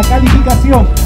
la calificación